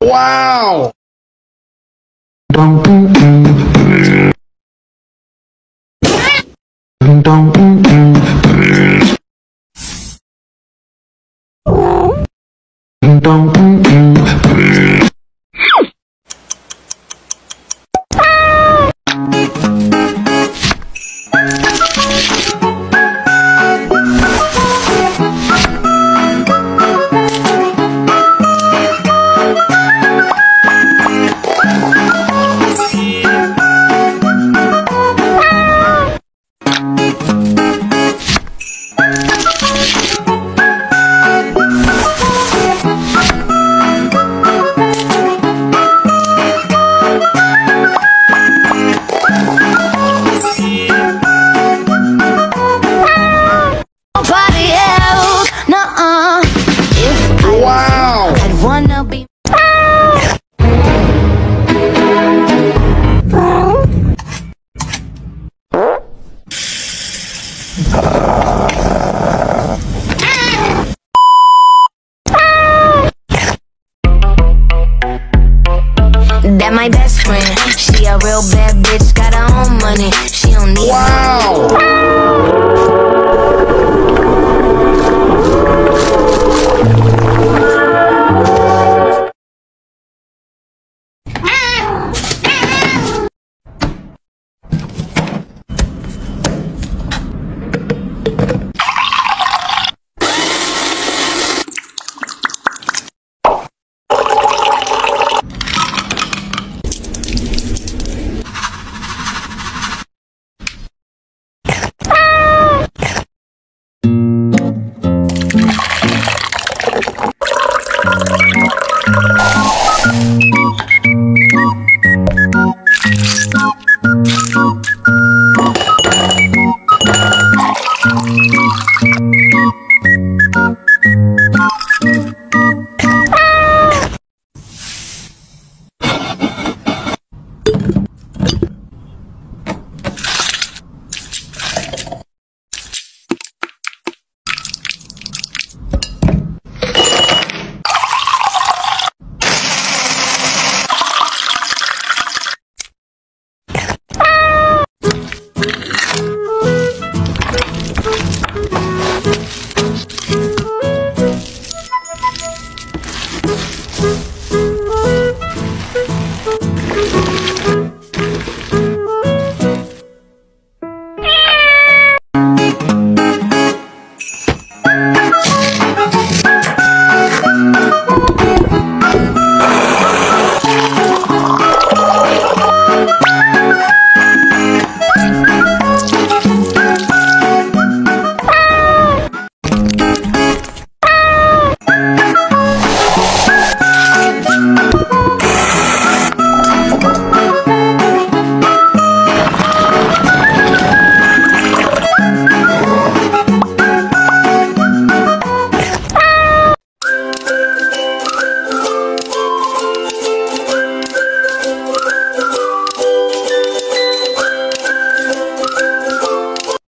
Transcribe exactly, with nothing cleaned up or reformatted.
Wow! She a real bad bitch, got her own money. She don't need wow.